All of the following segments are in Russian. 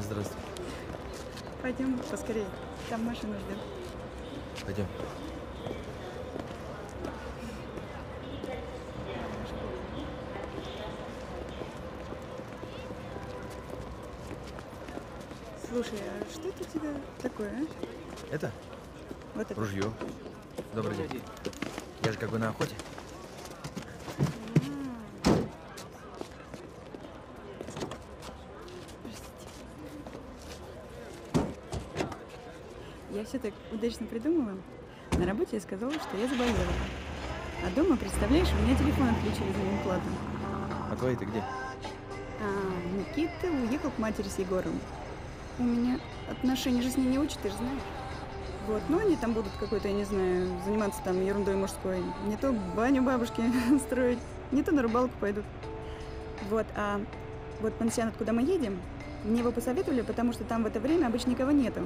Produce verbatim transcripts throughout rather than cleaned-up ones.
Здравствуй. Пойдем поскорее. Там машину ждем. Пойдем. Слушай, а что это у тебя такое, а? Это? Вот это. Ружье. Добрый день. Я же как бы на охоте. Я все так удачно придумала. На работе я сказала, что я заболела. А дома, представляешь, у меня телефон отключили за неуплату. А твои-то где? А, Никита уехал к матери с Егором. У меня отношения же с ней не учат, ты же знаешь. Вот, ну они там будут какой-то, я не знаю, заниматься там ерундой мужской. Не то баню бабушки строить, не то на рыбалку пойдут. Вот, а вот пансионат, куда мы едем, мне его посоветовали, потому что там в это время обычно никого нету.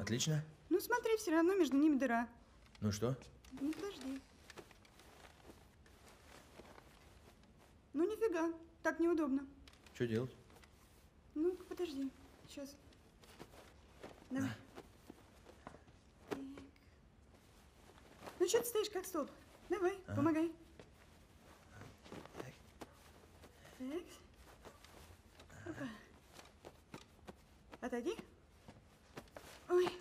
Отлично. Ну смотри, все равно между ними дыра. Ну что? Ну подожди. Ну нифига, так неудобно. Что делать? Ну-ка, подожди, сейчас. Давай. А. Так. Ну что ты стоишь как столб? Давай, а. Помогай. Так. Так. Опа. Отойди. Ой.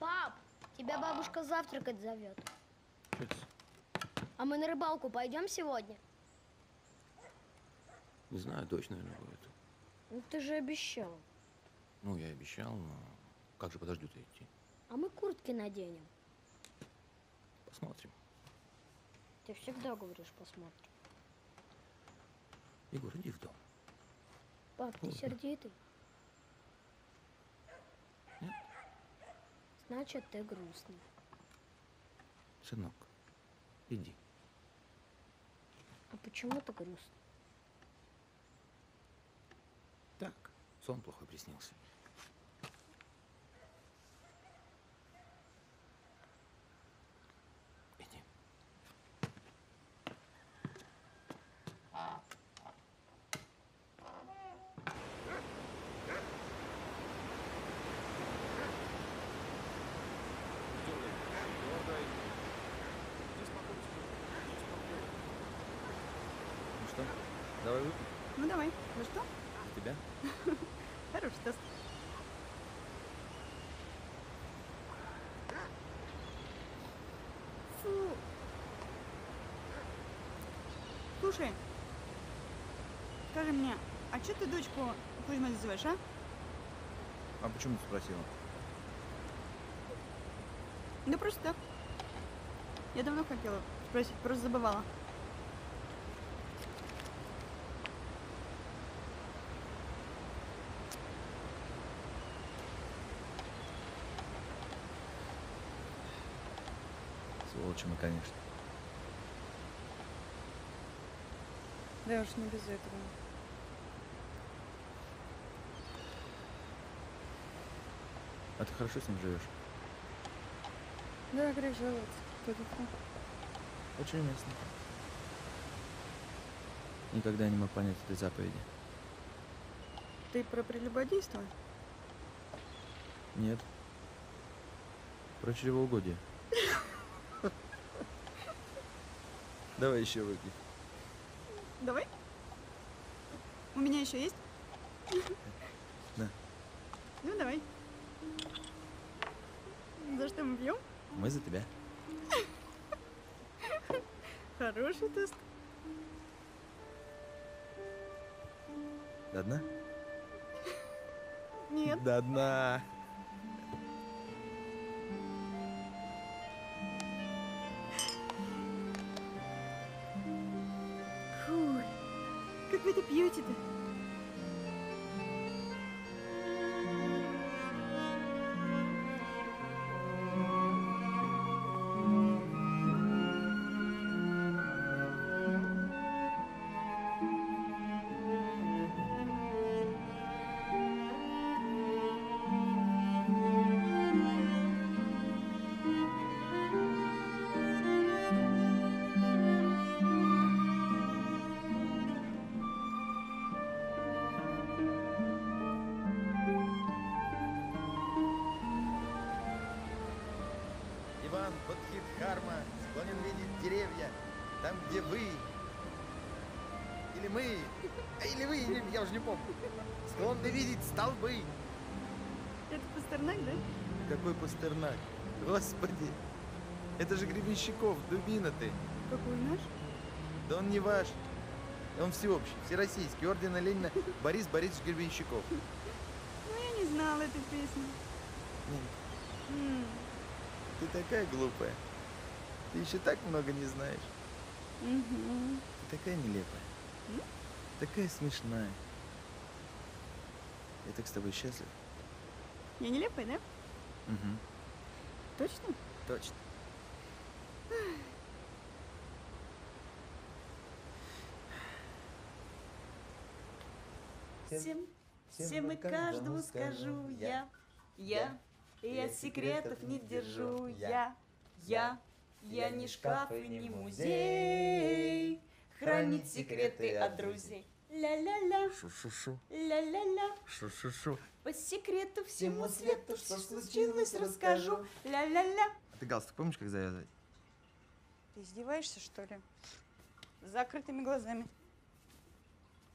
Пап, тебя бабушка завтракать зовет. А мы на рыбалку пойдем сегодня? Не знаю, точно, наверное, будет. Ну ты же обещал. Ну я обещал, но как же подождут-то идти? А мы куртки наденем. Посмотрим. Ты всегда говоришь посмотрим. Егор, иди в дом. Пап, ты сердитый? Нет? Значит, ты грустный. Сынок, иди. А почему ты грустный? Так, сон плохо приснился. Давай выпьем. Ну давай. Ну что? За тебя. Хороший тост. Фу. Слушай, скажи мне, а что ты дочку Кузьма называешь, а? А почему ты спросила? Да просто так. Я давно хотела спросить, просто забывала. Мы, конечно. Да уж, не без этого. А ты хорошо с ним живешь? Да, грех жаловаться. Очень уместно. Никогда не мог понять этой заповеди. Ты про прелюбодейство? Нет. Про чревоугодие. Давай еще выпьем. Давай. У меня еще есть? Да. Ну, давай. За что мы пьем? Мы за тебя. Хороший тост. До дна? Нет. До дна. Вы это пьете-то? деревья, там, где вы. Или мы, или вы, или я уже не помню. Склонны видеть столбы. Это Пастернак, да? Какой Пастернак? Господи, это же Гребенщиков, дубина ты. Какой наш? Да он не ваш. Он всеобщий, всероссийский, ордена Ленина, Борис Борисович Гребенщиков. Ну, я не знала эту песню. Нет. Ты такая глупая. Ты еще так много не знаешь. Угу. Ты такая нелепая. М? Такая смешная. Я так с тобой счастлив. Я нелепая, да? Угу. Точно? Точно. Всем, всем и каждому скажу я, я, я секретов не держу, я, я, я не шкаф и не музей, хранить секреты от друзей. Ля-ля-ля, шу-шу-шу, ля-ля-ля, шу-шу-шу. По секрету всему свету, что случилось, расскажу. Ля-ля-ля. А ты галстук помнишь, как завязывать? Ты издеваешься, что ли? С закрытыми глазами.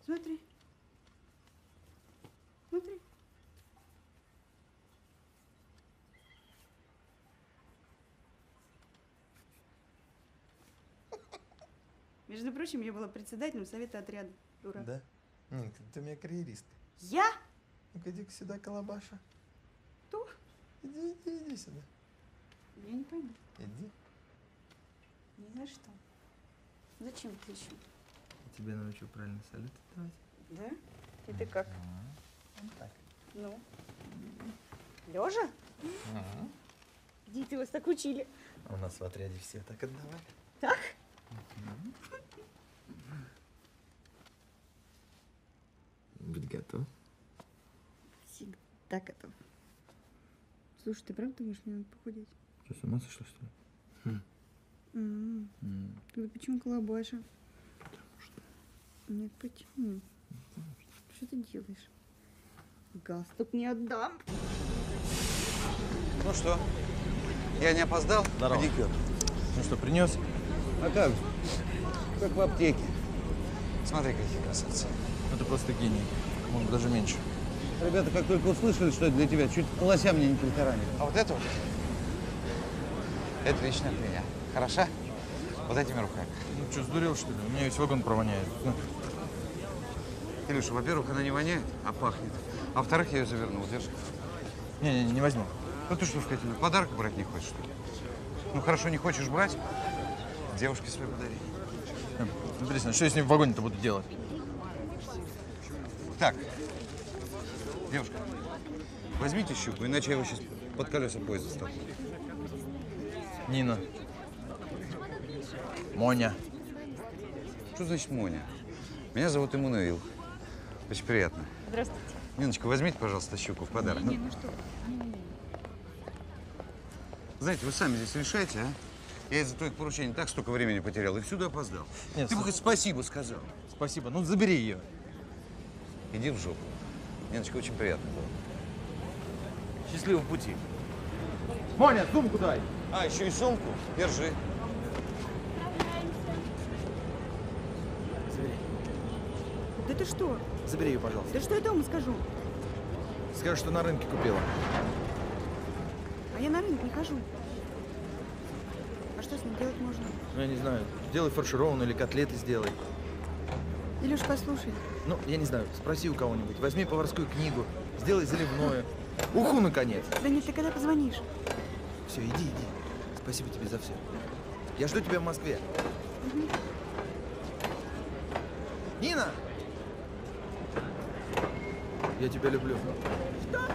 Смотри. Смотри. Между прочим, я была председателем совета отряда. Дура. Да? Нет, ты у меня карьеристка. Я? Ну-ка, иди-ка сюда, колобаша. Кто? Иди, иди, иди сюда. Я не пойду. Иди. Ни за что. Зачем ты еще? Я тебя научу правильно салюты давать. Да? И ты как? Вот так. Ну? Лежа? Ага. Где ты вас так учили? У нас в отряде все так отдавали. Так? Быть готов? Всегда готов. Слушай, ты правда думаешь, мне надо похудеть? Ты с ума сошла, что ли? Хм. Mm. Mm. Тогда почему колобаша? Потому что. Нет, почему? Потому что. Что ты делаешь? Галстук не отдам. Ну что, я не опоздал? Здорово. Педикюр. Ну что, принес? А как? Как в аптеке. Смотри, какие красавцы. Это просто гений. Может, даже меньше. Ребята, как только услышали, что это для тебя, чуть лося мне не притаранили. А вот это вот, это лично для меня. Хороша? Вот этими руками. Ну что, сдурел, что ли? У меня весь вагон провоняет. Илюша, во-первых, она не воняет, а пахнет. А во-вторых, я ее завернул. Держи. Не-не, не возьму. Ну ты что, вкатила? Подарок брать не хочешь, что ли? Ну хорошо, не хочешь брать? Девушке своей подари. Интересно, что я с ним в вагоне-то буду делать? Так, девушка, возьмите щуку, иначе я его сейчас под колеса поезда ставлю. Нина. Моня. Что значит Моня? Меня зовут Эммануил. Очень приятно. Здравствуйте. Ниночка, возьмите, пожалуйста, щуку в подарок. Не, не, ну что? Знаете, вы сами здесь решаете, а? Я из-за твоих поручений так столько времени потерял и всюду опоздал. Нет, ты бы хоть спасибо сказал. Спасибо. Ну, забери ее. Иди в жопу. Ниночка, очень приятно было. Счастливого пути. Моня, сумку дай. А, еще и сумку? Держи. Забери. Да ты что? Забери ее, пожалуйста. Да что я дома скажу? Скажешь, что на рынке купила. А я на рынок не хожу. Что с ним делать можно? Ну, я не знаю. Делай фаршированную или котлеты сделай. Илюш, послушай. Ну, я не знаю. Спроси у кого-нибудь. Возьми поварскую книгу. Сделай заливное. Уху, наконец. Да нет, ты когда позвонишь? Все, иди, иди. Спасибо тебе за все. Я жду тебя в Москве. Угу. Нина! Я тебя люблю. Что?